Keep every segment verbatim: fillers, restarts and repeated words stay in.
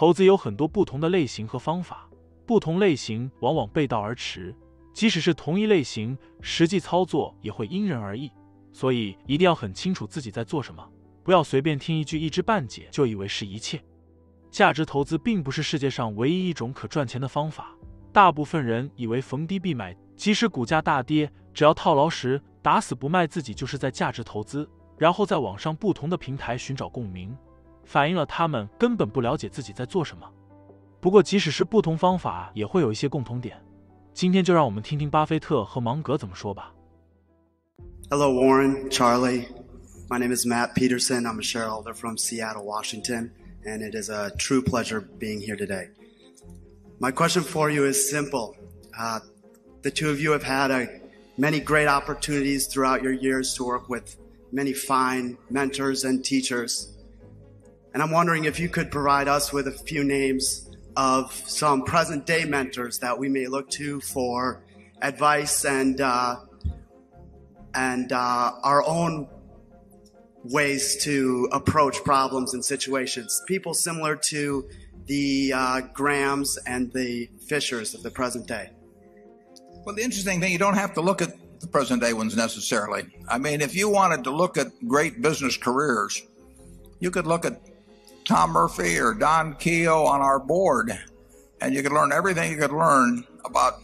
投资有很多不同的类型和方法，不同类型往往背道而驰，即使是同一类型，实际操作也会因人而异。所以一定要很清楚自己在做什么，不要随便听一句一知半解就以为是一切。价值投资并不是世界上唯一一种可赚钱的方法，大部分人以为逢低必买，即使股价大跌，只要套牢时打死不卖，自己就是在价值投资，然后在网上不同的平台寻找共鸣，反映了他们根本不了解自己在做什么。不过即使是不同方法也会有一些共同点，今天就让我们听听巴菲特和芒格怎么说吧。 Hello Warren, Charlie. My name is Matt Peterson. I'm a shareholder from Seattle, Washington, and it is a true pleasure being here today. My question for you is simple. Uh, the two of you have had uh, many great opportunities throughout your years to work with many fine mentors and teachers. And I'm wondering if you could provide us with a few names of some present day mentors that we may look to for advice and uh, and uh, our own ways to approach problems and situations, people similar to the uh, Grahams and the Fishers of the present day. Well, the interesting thing, you don't have to look at the present day ones necessarily. I mean, if you wanted to look at great business careers, you could look at Tom Murphy or Don Keogh on our board, and you could learn everything you could learn about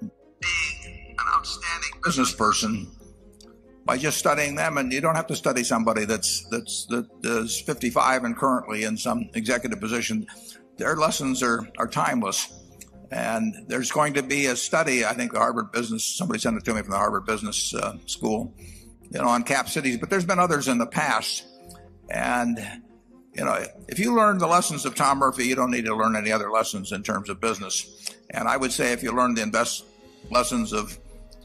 being an outstanding business person by just studying them. And you don't have to study somebody that's that's that is fifty-five and currently in some executive position. Their lessons are are timeless. And there's going to be a study, I think the Harvard Business, somebody sent it to me from the Harvard Business uh, School, you know, on Cap Cities, but there's been others in the past. And, you know, if you learn the lessons of Tom Murphy, you don't need to learn any other lessons in terms of business. And I would say if you learn the invest lessons of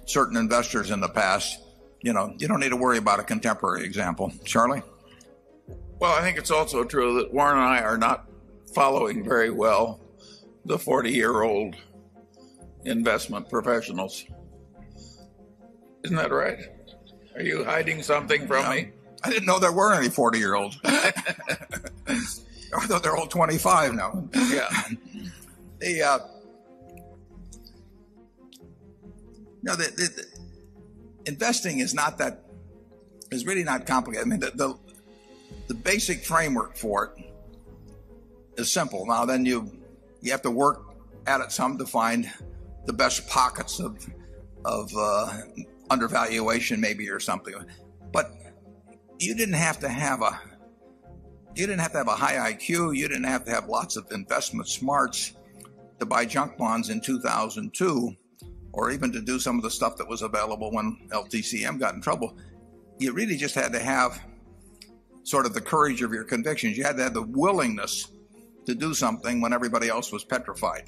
certain investors in the past, you know, you don't need to worry about a contemporary example. Charlie? Well, I think it's also true that Warren and I are not following very well the forty-year-old investment professionals. Isn't that right? Are you hiding something from no. me? I didn't know there were any forty-year-olds. I thought they're all twenty-five now. Yeah. The, uh, no, the, the, the investing is not that, is really not complicated. I mean, the, the, the basic framework for it is simple. Now, then you, you have to work at it some to find the best pockets of, of uh, undervaluation maybe or something. But you didn't have to have a, you didn't have to have a high I Q. You didn't have to have lots of investment smarts to buy junk bonds in two thousand two. Or even to do some of the stuff that was available when L T C M got in trouble. You really just had to have sort of the courage of your convictions. You had to have the willingness to do something when everybody else was petrified.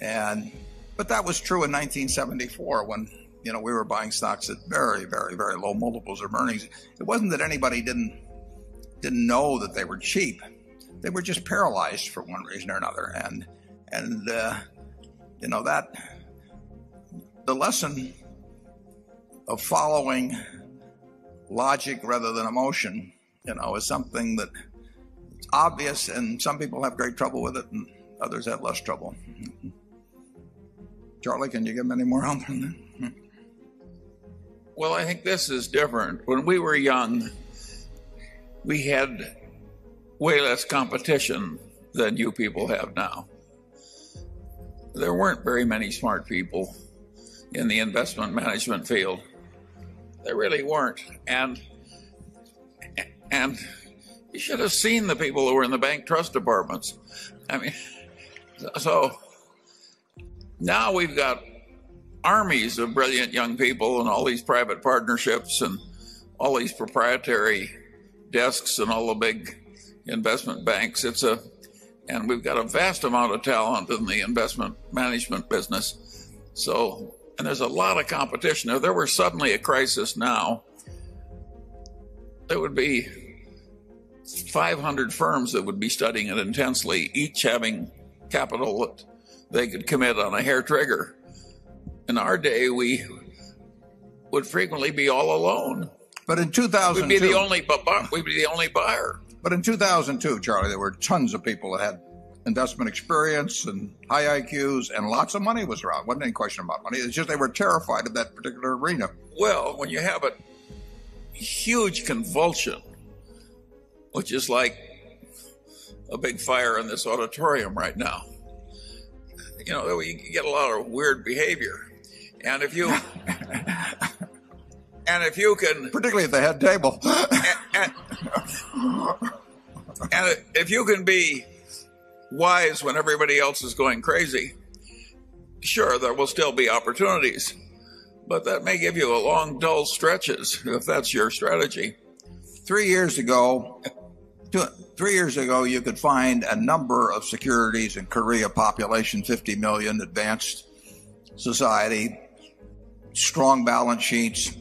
And, but that was true in nineteen seventy-four when, you know, we were buying stocks at very, very, very low multiples of earnings. It wasn't that anybody didn't, didn't know that they were cheap. They were just paralyzed for one reason or another. And, and uh, you know, that... The lesson of following logic rather than emotion, you know, is something that's obvious, and some people have great trouble with it and others have less trouble. Charlie, can you give them any more help on that? Well, I think this is different. When we were young, we had way less competition than you people have now. There weren't very many smart people in the investment management field. There really weren't. And and you should have seen the people who were in the bank trust departments. I mean, so now we've got armies of brilliant young people and all these private partnerships and all these proprietary desks and all the big investment banks. It's a, and we've got a vast amount of talent in the investment management business. So, and there's a lot of competition. If there were suddenly a crisis now, there would be five hundred firms that would be studying it intensely, each having capital that they could commit on a hair trigger. In our day, we would frequently be all alone. But in two thousand two, we'd be the only, we'd be the only buyer. But in two thousand two, Charlie, there were tons of people that had investment experience and high I Qs, and lots of money was around. Wasn't any question about money. It's just they were terrified of that particular arena. Well, when you have a huge convulsion, which is like a big fire in this auditorium right now, you know, you get a lot of weird behavior. And if you, and if you can, particularly at the head table, and, and, and if you can be wise when everybody else is going crazy, sure, there will still be opportunities, but that may give you a long, dull stretches if that's your strategy. Three years ago, two, three years ago, you could find a number of securities in Korea, population fifty million, advanced society, strong balance sheets,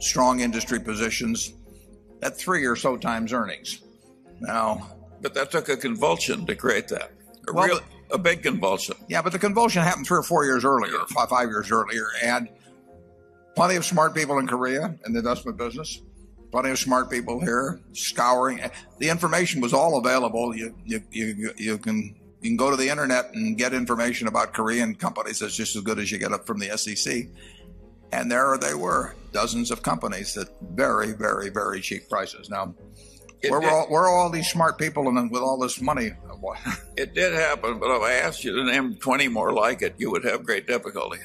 strong industry positions at three or so times earnings. Now, but that took a convulsion to create that. A, well, real, a big convulsion. Yeah, but the convulsion happened three or four years earlier, five, five years earlier, and plenty of smart people in Korea in the investment business, plenty of smart people here scouring. The information was all available. You you you you can you can go to the internet and get information about Korean companies that's just as good as you get up from the S E C. And there they were, dozens of companies at very, very, very cheap prices. Now, It, where, were all, where are all these smart people and with all this money? It did happen, but if I asked you to name twenty more like it, you would have great difficulty.